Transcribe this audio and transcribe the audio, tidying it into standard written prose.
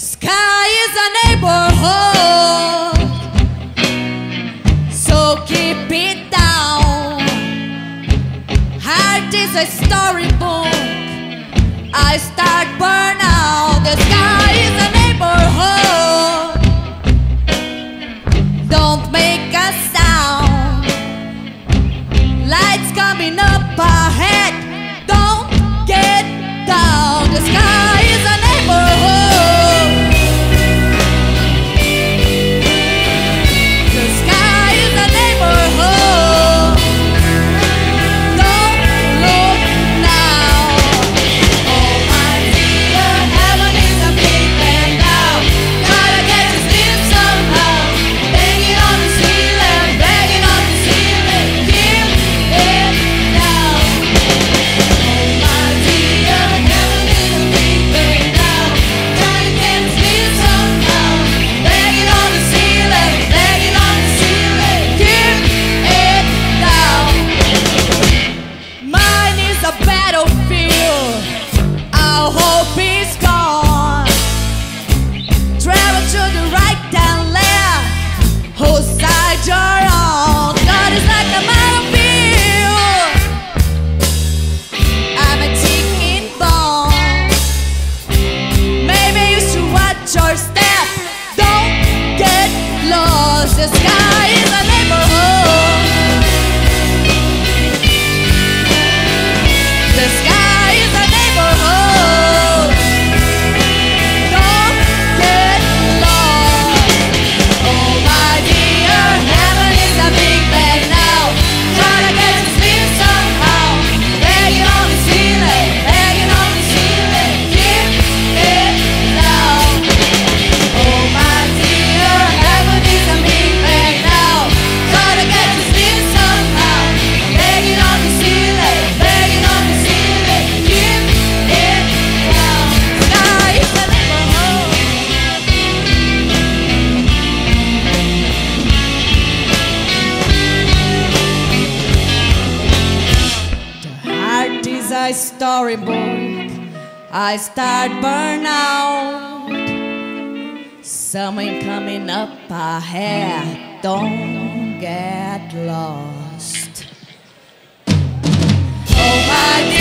sky is a neighborhood, so keep it down. Heart is a storybook, I start burn out. The sky is a neighborhood, don't make a sound. Lights coming up ahead, don't get down. The sky is a neighborhood. The sky is a neighborhood. The sky is a neighborhood. Don't get lost. Oh my dear, heaven is a big bag now. Gotta get to sleep somehow. Begging on the ceiling, begging on the ceiling. Keep it down. Oh my dear, heaven is a big storybook, I start burnout. Someone coming up ahead, don't get lost. Oh my dear.